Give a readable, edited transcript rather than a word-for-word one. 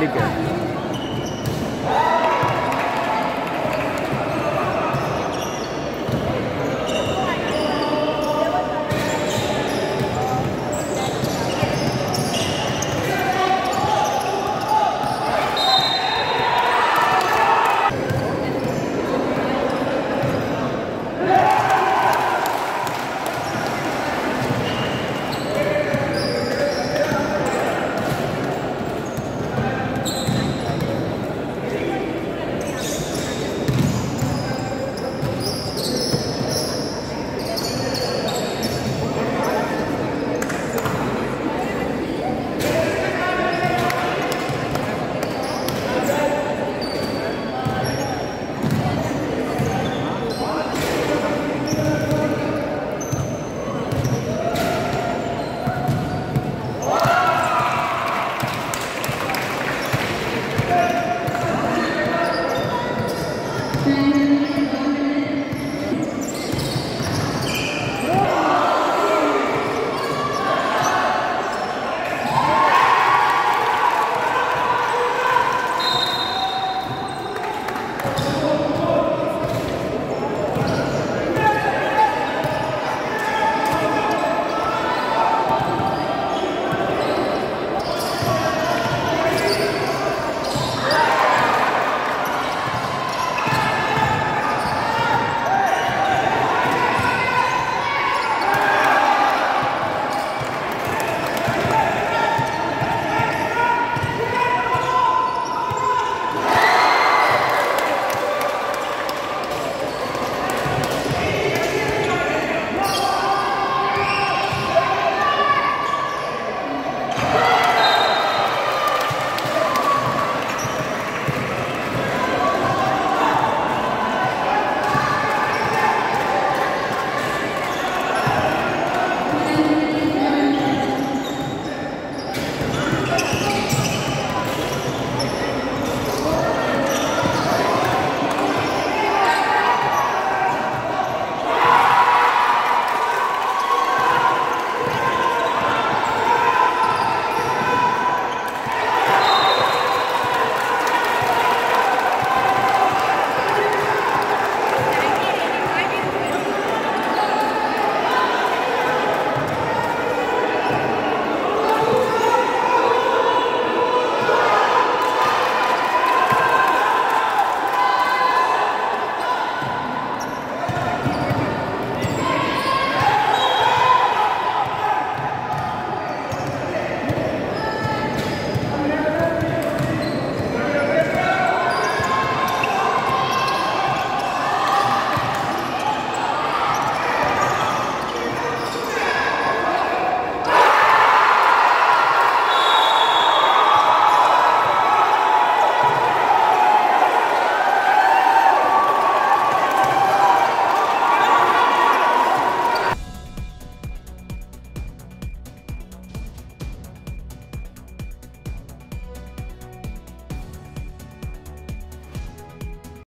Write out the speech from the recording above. Legal.